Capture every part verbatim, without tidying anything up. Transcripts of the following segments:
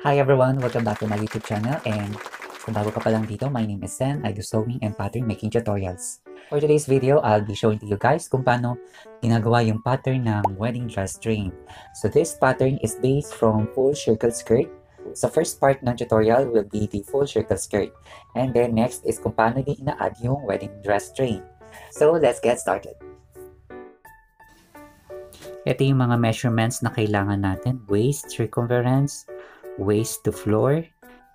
Hi everyone! Welcome back to my YouTube channel, and kung bago ka pa lang dito, my name is Sen. I do sewing and pattern making tutorials. For today's video, I'll be showing to you guys kung paano ginagawa yung pattern ng wedding dress train. So this pattern is based from full circle skirt. So first part ng tutorial will be the full circle skirt. And then next is kung paano din ina-add yung wedding dress train. So let's get started. Ito yung mga measurements na kailangan natin. Waist, circumference, waist to floor,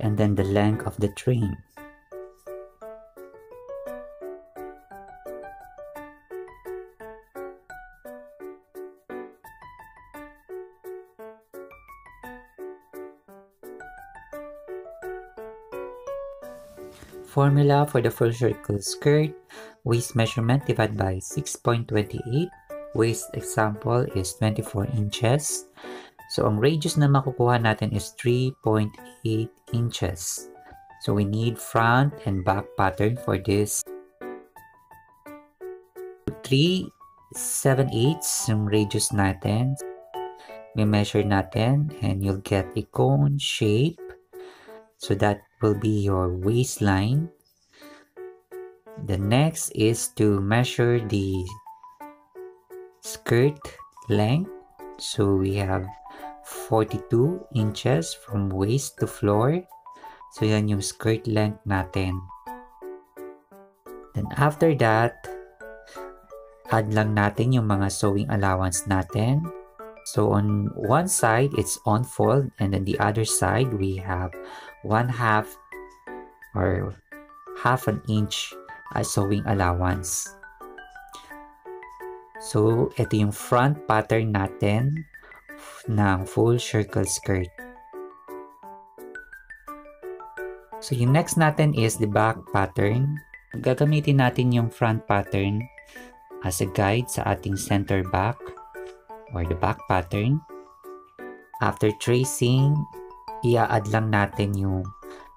and then the length of the train. Formula for the full circle skirt: waist measurement divided by six point two eight. Waist example is twenty-four inches. So, ang radius na makukuha natin is three point eight inches. So, we need front and back pattern for this. three seven eighths yung radius natin. We measure natin and you'll get a cone shape. So, that will be your waistline. The next is to measure the skirt length. So, we have forty-two inches from waist to floor. So, yan yung skirt length natin. Then, after that, add lang natin yung mga sewing allowance natin. So, on one side, it's on fold. And then, the other side, we have one half or half an inch uh, sewing allowance. So, ito yung front pattern natin ng full circle skirt. So, yung next natin is the back pattern. Gagamitin natin yung front pattern as a guide sa ating center back or the back pattern. After tracing, i-add lang natin yung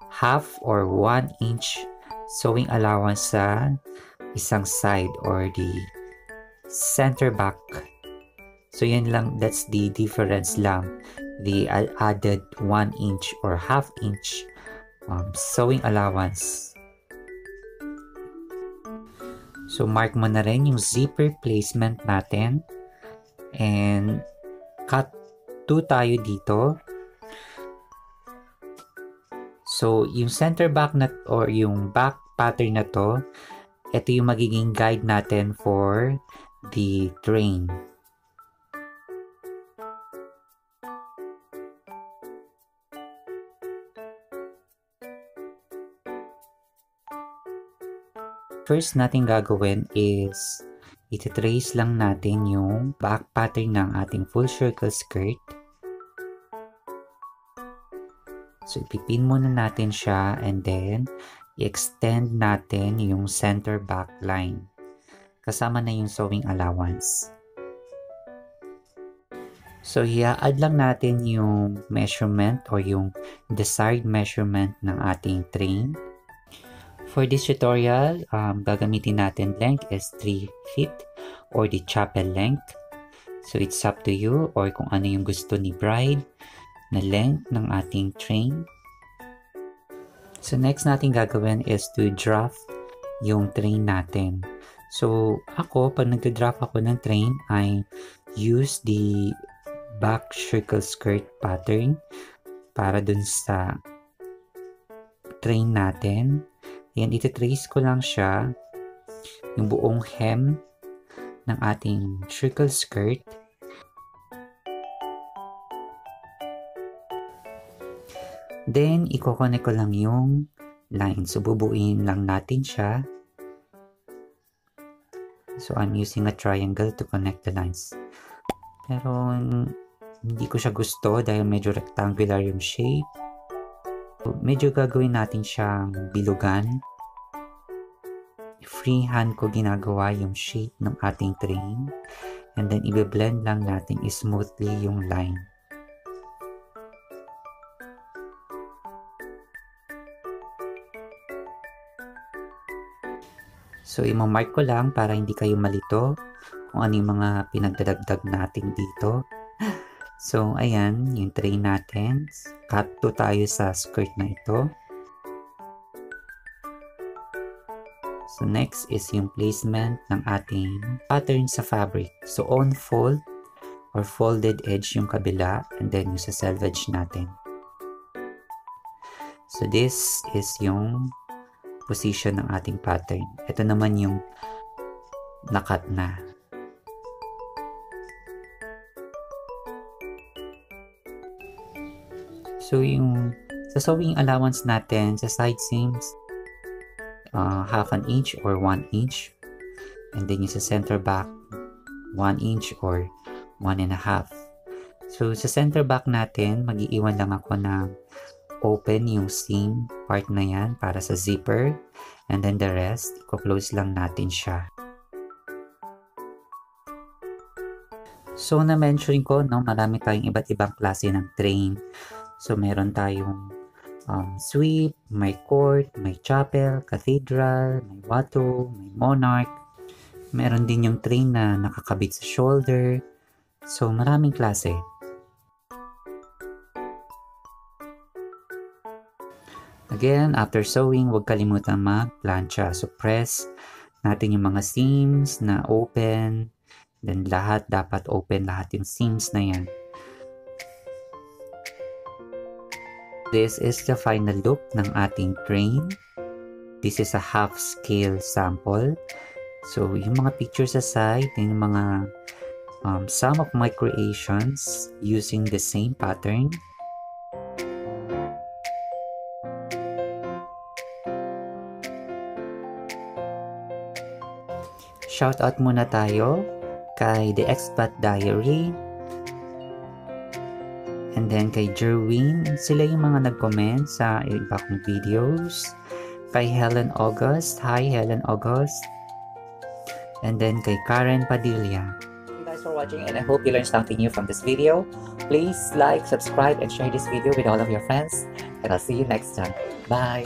half or one inch sewing allowance sa isang side or the center back. So, yan lang. That's the difference lang. The added one inch or half inch um, sewing allowance. So, mark mo na rin yung zipper placement natin. And, cut two tayo dito. So, yung center back na, or yung back pattern na to, ito yung magiging guide natin for the train. First natin gagawin is iti-trace lang natin yung back pattern ng ating full circle skirt. So, ipipin muna natin siya and then i-extend natin yung center back line. Kasama na yung sewing allowance. So, i-add lang natin yung measurement or yung desired measurement ng ating train. For this tutorial, um, gagamitin natin length is three feet or the chapel length. So, it's up to you or kung ano yung gusto ni bride na length ng ating train. So, next natin gagawin is to draft yung train natin. So, ako, pag nagdraft ako ng train, I use the back circle skirt pattern para dun sa train natin. Ayan, iti-trace ko lang siya, yung buong hem ng ating circle skirt. Then, i-coconnect ko lang yung line. So, bubuin lang natin siya. So, I'm using a triangle to connect the lines. Pero, hindi ko siya gusto dahil medyo rectangular yung shape. Medyo gagawin natin siyang bilugan. Freehand ko ginagawa yung shape ng ating train. And then, ibe-blend lang natin smoothly yung line. So, imamark ko lang para hindi kayo malito kung ano yung mga pinagdadagdag natin dito. So, ayan, yung tray natin. Cut to tayo sa skirt na ito. So, next is yung placement ng ating pattern sa fabric. So, on fold or folded edge yung kabila and then yung sa selvage natin. So, this is yung position ng ating pattern. Ito naman yung nakat na. So, yung sa sewing allowance natin sa side seams, uh, half an inch or one inch. And then yung sa center back, one inch or one and a half. So, sa center back natin, mag-iiwan lang ako ng open yung seam part na yan para sa zipper, and then the rest i-close lang natin siya. So, na-mention ko, no, marami tayong iba't ibang klase ng train. So, meron tayong um, sweep, may court, may chapel, cathedral, may watteau, may monarch. Meron din yung train na nakakabit sa shoulder. So, maraming klase. Again, after sewing, huwag kalimutan mag-plancha. So, press natin yung mga seams na open. Then, lahat dapat open lahat yung seams na yan. This is the final look ng ating train. This is a half-scale sample. So, yung mga pictures aside, yung mga um, some of my creations using the same pattern. Shoutout muna tayo kay The Expat Diary and then kay Jerwin. Sila yung mga nag-comment sa iba kong videos. Kay Helen August. Hi, Helen August. And then kay Karen Padilia. Thank you guys for watching, and I hope you learned something new from this video. Please like, subscribe, and share this video with all of your friends. And I'll see you next time. Bye!